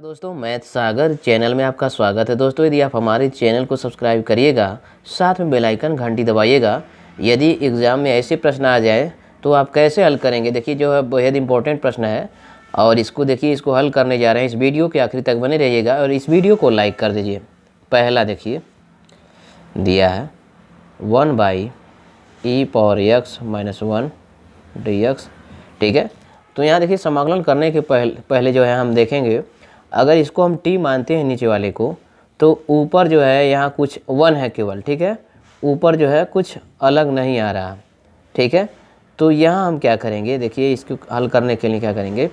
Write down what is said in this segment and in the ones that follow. नमस्कार दोस्तों, मैथ सागर चैनल में आपका स्वागत है। दोस्तों यदि आप हमारे चैनल को सब्सक्राइब करिएगा, साथ में बेल आइकन घंटी दबाइएगा। यदि एग्ज़ाम में ऐसे प्रश्न आ जाए तो आप कैसे हल करेंगे। देखिए जो है बेहद इंपॉर्टेंट प्रश्न है और इसको देखिए, इसको हल करने जा रहे हैं। इस वीडियो के आखिरी तक बने रहिएगा और इस वीडियो को लाइक कर दीजिए। पहला देखिए दिया है 1/e⁴x - 1 dx, ठीक है। तो यहाँ देखिए समाकलन करने के पहले जो है हम देखेंगे, अगर इसको हम t मानते हैं नीचे वाले को, तो ऊपर जो है यहाँ कुछ 1 है केवल, ठीक है। ऊपर जो है कुछ अलग नहीं आ रहा, ठीक है। तो यहाँ हम क्या करेंगे, देखिए इसको हल करने के लिए क्या करेंगे,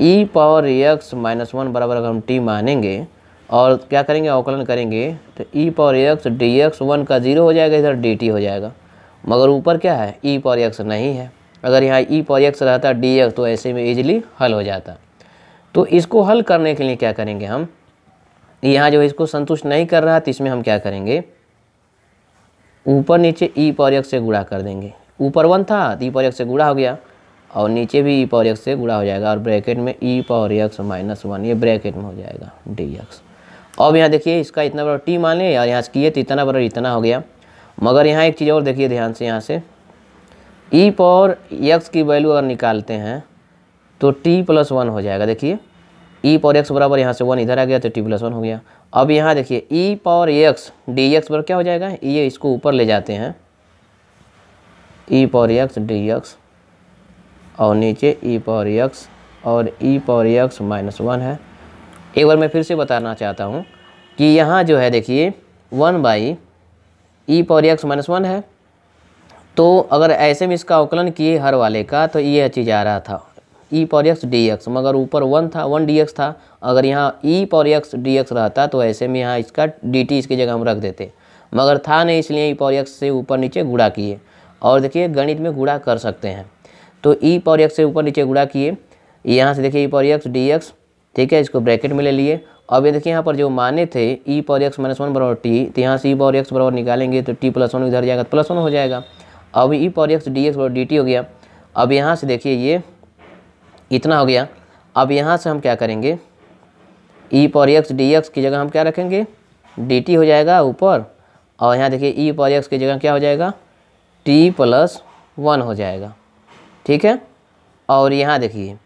e⁴x - 1 बराबर अगर हम t मानेंगे और क्या करेंगे, अवकलन करेंगे, तो e⁴x dx 1 का 0 हो जाएगा, इधर dt हो जाएगा। मगर ऊपर क्या है, e⁴x नहीं है। अगर यहाँ e⁴x रहता dx तो ऐसे में इजीली हल हो जाता। तो इसको हल करने के लिए क्या करेंगे हम, यहाँ जो इसको संतुष्ट नहीं कर रहा तो इसमें हम क्या करेंगे, ऊपर नीचे e⁴x से गुणा कर देंगे। ऊपर 1 था तो e⁴x से गुणा हो गया और नीचे भी e⁴x से गुणा हो जाएगा और ब्रैकेट में e⁴x - 1 ये ब्रैकेट में हो जाएगा dx। अब यहाँ देखिए इसका इतना बड़ा t मान लें और यहाँ से किए तो इतना बड़ा इतना हो गया। मगर यहाँ एक चीज़ और देखिए ध्यान से, यहाँ से e⁴x की वैल्यू अगर निकालते हैं तो t + 1 हो जाएगा। देखिए e⁴x बराबर यहाँ से 1 इधर आ गया तो t + 1 हो गया। अब यहाँ देखिए e⁴x dx बराबर क्या हो जाएगा, ये इसको ऊपर ले जाते हैं e⁴x dx और नीचे e⁴x और e⁴x - 1 है। एक बार मैं फिर से बताना चाहता हूँ कि यहाँ जो है देखिए 1/e⁴x - 1 है। तो अगर ऐसे में इसका अवकलन किए हर वाले का तो ये चीज़ आ रहा था e⁴x dx, मगर ऊपर 1 था, 1 dx था। अगर यहाँ e⁴x dx रहता तो ऐसे में यहाँ इसका dt इसकी जगह हम रख देते, मगर था नहीं, इसलिए e⁴x से ऊपर नीचे गुणा किए। और देखिए गणित में गुणा कर सकते हैं, तो e⁴x से ऊपर नीचे गुणा किए, यहाँ से देखिए e⁴x dx, ठीक है। इसको ब्रैकेट में ले लिए। अब ये देखिए यहाँ पर जो माने थे e⁴x - 1 बराबर टी, तो यहाँ से e⁴x बराबर निकालेंगे तो t + 1 इधर जाएगा तो +1 हो जाएगा। अब e⁴x dx बराबर dt हो गया। अब यहाँ से देखिए ये इतना हो गया। अब यहाँ से हम क्या करेंगे, e⁴x dx की जगह हम क्या रखेंगे, dt हो जाएगा ऊपर। और यहाँ देखिए e⁴x की जगह क्या हो जाएगा, t + 1 हो जाएगा, ठीक है। और यहाँ देखिए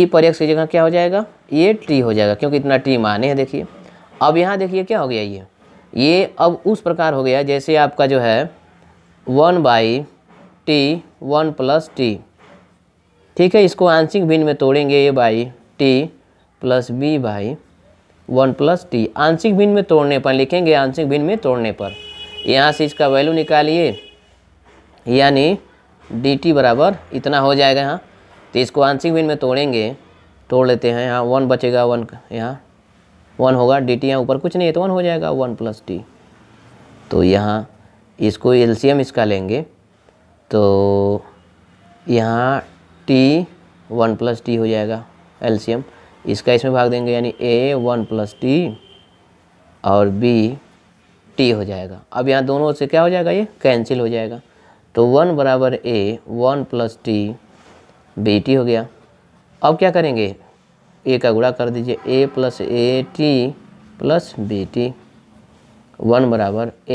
e⁴x की जगह क्या हो जाएगा, ये t हो जाएगा, क्योंकि इतना t माने हैं। देखिए अब यहाँ देखिए क्या हो गया, ये अब उस प्रकार हो गया जैसे आपका जो है 1/t 1 + t, ठीक है। इसको आंशिक भिन्न में तोड़ेंगे, a /t + b/1 + t। आंशिक भिन्न में तोड़ने पर लिखेंगे, आंशिक भिन्न में तोड़ने पर यहाँ से इसका वैल्यू निकालिए, यानी dt बराबर इतना हो जाएगा। यहाँ तो इसको आंशिक भिन्न में तोड़ेंगे, तोड़ लेते हैं। यहाँ 1 बचेगा, 1 यहाँ 1 होगा, dt यहाँ ऊपर कुछ नहीं है तो 1 हो जाएगा, 1 + t। तो यहाँ इसको एलसीएम इसका लेंगे तो यहाँ t 1 + t हो जाएगा। एलसीएम इसका इसमें भाग देंगे, यानी a 1 + t और b t हो जाएगा। अब यहाँ दोनों से क्या हो जाएगा, ये कैंसिल हो जाएगा, तो 1 बराबर a 1 + t b t हो गया। अब क्या करेंगे, a का गुणा कर दीजिए, a + at + bt 1 बराबर a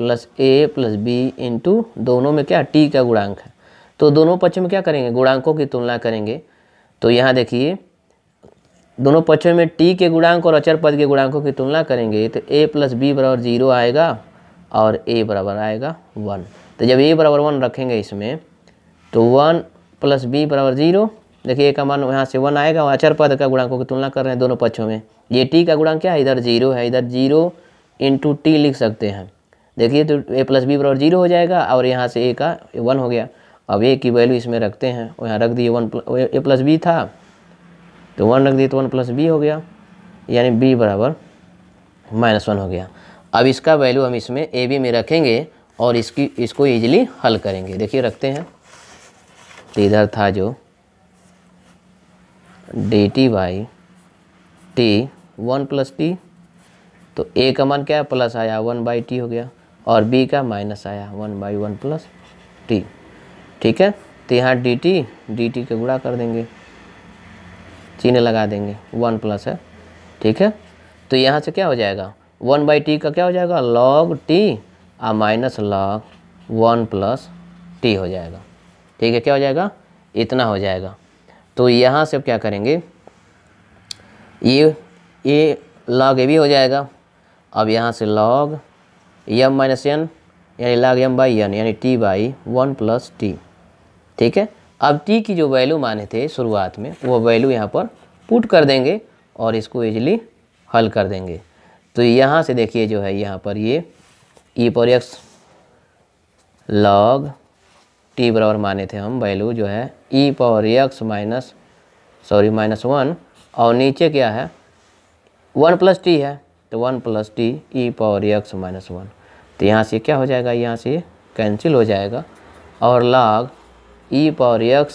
+ a + b इंटू दोनों में क्या, t का गुणांक है, तो दोनों पक्षों में क्या करेंगे, गुणांकों की तुलना करेंगे। तो यहाँ देखिए दोनों पक्षों में t के गुणांक और अचर पद के गुणांकों की तुलना करेंगे, तो a + b बराबर 0 आएगा और a बराबर आएगा 1। तो जब a बराबर 1 रखेंगे इसमें तो 1 + b बराबर 0, देखिए का मान यहाँ से 1 आएगा। और अचर पद का गुणांकों की तुलना कर रहे हैं दोनों पक्षों में, ये t का गुणांक क्या है, इधर 0 है, इधर 0 × t लिख सकते हैं। देखिए तो a + b बराबर 0 हो जाएगा और यहाँ से a का 1 हो गया। अब a की वैल्यू इसमें रखते हैं और यहाँ रख दिए 1 a + b था तो 1 रख दिए तो 1 + b हो गया, यानी b बराबर -1 हो गया। अब इसका वैल्यू हम इसमें ab में रखेंगे और इसको ईजिली हल करेंगे। देखिए रखते हैं, तो इधर था जो dt/t 1 + t, तो a का मान क्या है, प्लस आया, 1/t हो गया और b का माइनस आया, 1/1 + t, ठीक है। तो यहाँ dt का गुणा कर देंगे चिन्ह लगा देंगे, 1 प्लस है, ठीक है। तो यहाँ से क्या हो जाएगा, 1/t का क्या हो जाएगा log t और माइनस लॉग 1 प्लस t हो जाएगा, ठीक है। क्या हो जाएगा, इतना हो जाएगा। तो यहाँ से क्या करेंगे, ये log ab हो जाएगा। अब यहाँ से log m माइनस n यानी log m बाई एन यानी t बाई 1 प्लस t, ठीक है। अब t की जो वैल्यू माने थे शुरुआत में वो वैल्यू यहाँ पर पुट कर देंगे और इसको इजीली हल कर देंगे। तो यहाँ से देखिए जो है यहाँ पर ये e पर x log t बराबर माने थे हम वैल्यू जो है e पावर x माइनस 1 और नीचे क्या है 1 प्लस t है, तो 1 plus t e power x minus 1। तो यहाँ से क्या हो जाएगा, यहाँ से कैंसिल हो जाएगा और log e power x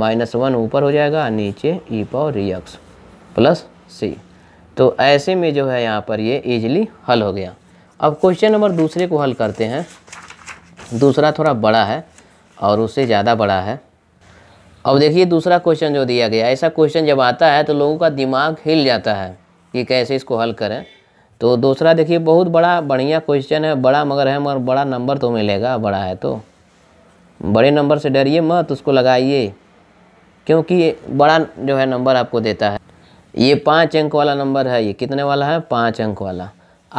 minus 1 ऊपर हो जाएगा, नीचे e power x plus c। तो ऐसे में जो है यहाँ पर ये इजीली हल हो गया। अब क्वेश्चन नंबर दूसरे को हल करते हैं। दूसरा थोड़ा बड़ा है और उससे ज़्यादा बड़ा है। अब देखिए दूसरा क्वेश्चन जो दिया गया, ऐसा क्वेश्चन जब आता है तो लोगों का दिमाग हिल जाता है कि कैसे इसको हल करें। तो दूसरा देखिए बहुत बड़ा बढ़िया क्वेश्चन है, बड़ा मगर है, मगर बड़ा नंबर तो मिलेगा। बड़ा है तो बड़े नंबर से डरिए मत, उसको लगाइए, क्योंकि बड़ा जो है नंबर आपको देता है। ये 5 अंक वाला नंबर है, ये कितने वाला है, 5 अंक वाला।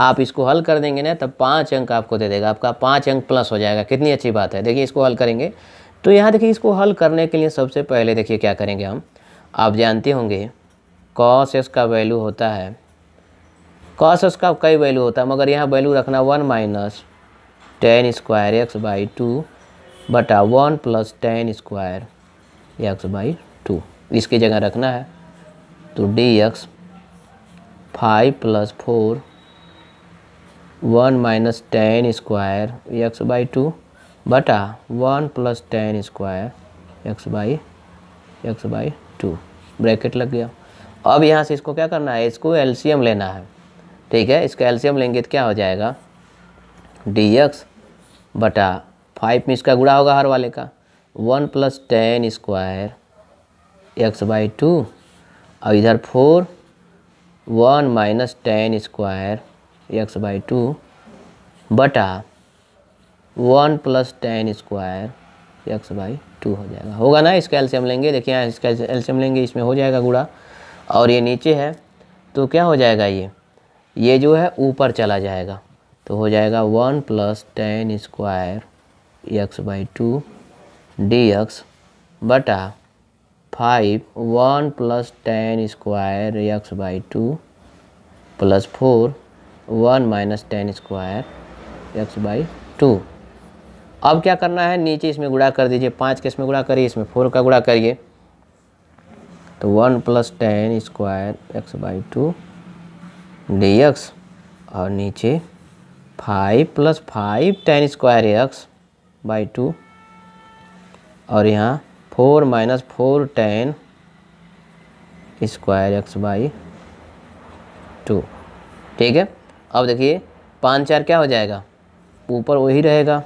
आप इसको हल कर देंगे ना तब 5 अंक आपको दे देगा, आपका 5 अंक प्लस हो जाएगा। कितनी अच्छी बात है। देखिए इसको हल करेंगे तो यहाँ देखिए इसको हल करने के लिए सबसे पहले देखिए क्या करेंगे हम। आप जानते होंगे cos s का वैल्यू होता है, cos s का कई वैल्यू होता है, मगर यहाँ वैल्यू रखना 1 minus tan square x by 2 बटा 1 plus tan square x by 2, इसकी जगह रखना है। तो dx 5 plus 4 1 minus tan square x by 2 बटा 1 plus tan square x by 2, bracket लग गया। अब यहाँ से इसको क्या करना है, इसको एलसीएम लेना है, ठीक है। इसका एलसीएम लेंगे तो क्या हो जाएगा, dx बटा 5 में इसका गुणा होगा हर वाले का, 1 plus tan square x by 2 और इधर 4 1 minus tan square x by 2 बटा 1 plus tan square x by 2 हो जाएगा, होगा ना। इसका एलसीएम लेंगे, देखिए यहाँ इसका एलसीएम लेंगे, इसमें हो जाएगा गुणा और ये नीचे है तो क्या हो जाएगा, ये जो है ऊपर चला जाएगा। तो हो जाएगा 1 plus tan square x by 2 dx बटा 5 1 plus tan square x by 2 plus 4 1 minus tan square x by 2। अब क्या करना है, नीचे इसमें गुणा कर दीजिए, 5 के इसमें गुणा करिए, इसमें 4 का गुणा करिए, तो 1 plus tan square x by 2 dx और नीचे 5 plus 5 tan square x by 2 और यहाँ 4 minus 4 tan square x by 2, ठीक है। अब देखिए 5 4 क्या हो जाएगा, ऊपर वही रहेगा,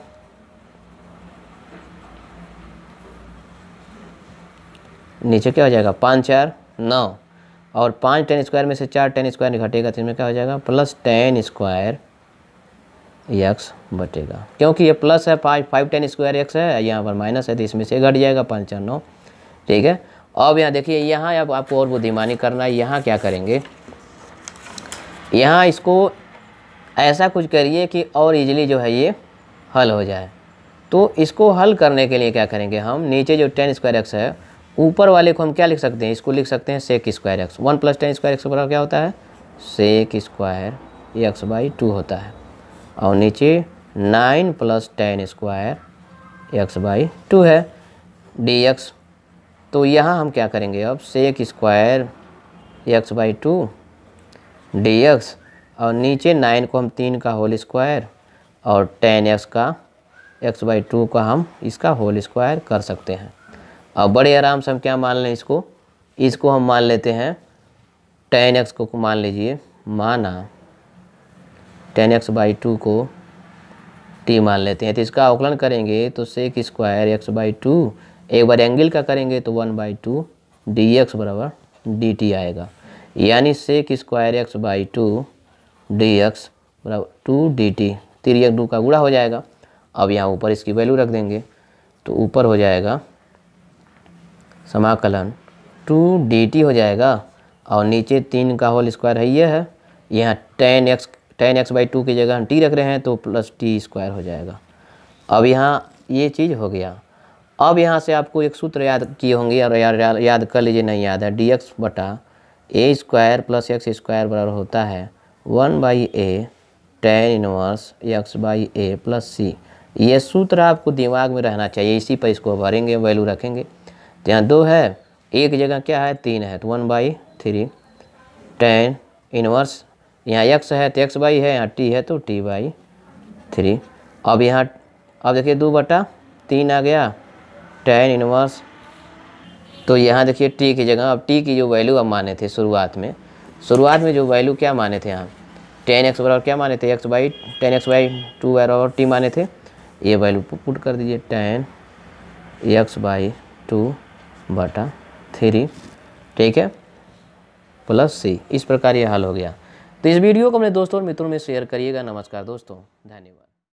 2 क्या हो जाएगा 5 4 9 और 5 tan स्क्वायर में से 4 tan स्क्वायर घटेगा, तो इसमें क्या हो जाएगा +tan स्क्वायर x बटेगा, क्योंकि ये प्लस है, 5 tan स्क्वायर x है, यहाँ पर माइनस है तो इसमें से घट जाएगा, 5 4 9, ठीक है। अब यहाँ देखिए यहाँ अब आपको और बुद्धिमानी करना है। यहाँ क्या करेंगे, यहाँ इसको ऐसा कुछ करिए कि और इजीली जो है ये हल हो जाए। तो इसको हल करने के लिए क्या करेंगे हम, नीचे जो tan स्क्वायर x है ऊपर वाले को हम क्या लिख सकते हैं, इसको लिख सकते हैं sec square x। 1 plus tan square x बराबर क्या होता है, sec स्क्वायर x बाई 2 होता है और नीचे 9 plus tan square x by 2 है dx। तो यहाँ हम क्या करेंगे, अब sec square x by 2 dx और नीचे 9 को हम 3 का होल स्क्वायर और tan x का x बाई 2 का हम इसका होल स्क्वायर कर सकते हैं। और बड़े आराम से हम क्या मान लें, इसको हम मान लेते हैं tan x को मान लीजिए, माना tan x बाई 2 को t मान लेते हैं। तो इसका अवकलन करेंगे तो sec स्क्वायर x बाई 2, एक बार एंगल का करेंगे तो 1 बाई 2 dx बराबर डी टी आएगा। यानी sec square x by two d x बराबर टू डी टी, तिरक दो का गुणा हो जाएगा। अब यहाँ ऊपर इसकी वैल्यू रख देंगे तो ऊपर हो जाएगा समाकलन टू डी टी हो जाएगा और नीचे तीन का होल स्क्वायर है, ये है। यहाँ टेन एक्स बाई टू की जगह हम टी रख रहे हैं तो प्लस टी स्क्वायर हो जाएगा। अब यहाँ ये चीज़ हो गया। अब यहाँ से आपको एक सूत्र याद किए होंगे और याद कर लीजिए, नहीं याद है। डी एक्स बटा a square plus x square बराबर होता है 1/a tan inverse x by a plus c. ये सूत्र आपको दिमाग में रहना चाहिए, इसी पर इसको भरेंगे, वैल्यू रखेंगे। तो यहाँ दो है, एक जगह क्या है, तीन है, तो 1/3 टेन इनवर्स, यहाँ एक्स है तो एक्स बाई है, यहाँ टी है तो टी बाई 3। अब यहाँ अब देखिए 2/3 आ गया टेन इनवर्स, तो यहाँ देखिए टी की जगह अब टी की जो वैल्यू अब माने थे शुरुआत में जो वैल्यू क्या माने थे, यहाँ टेन एक्स बराबर क्या माने थे, x by tan x by two बराबर टी माने थे। ये वैल्यू पुट कर दीजिए टेन एक्स बाई 2/3, ठीक है, प्लस सी। इस प्रकार ये हल हो गया। तो इस वीडियो को अपने दोस्तों और मित्रों में शेयर करिएगा। नमस्कार दोस्तों, धन्यवाद।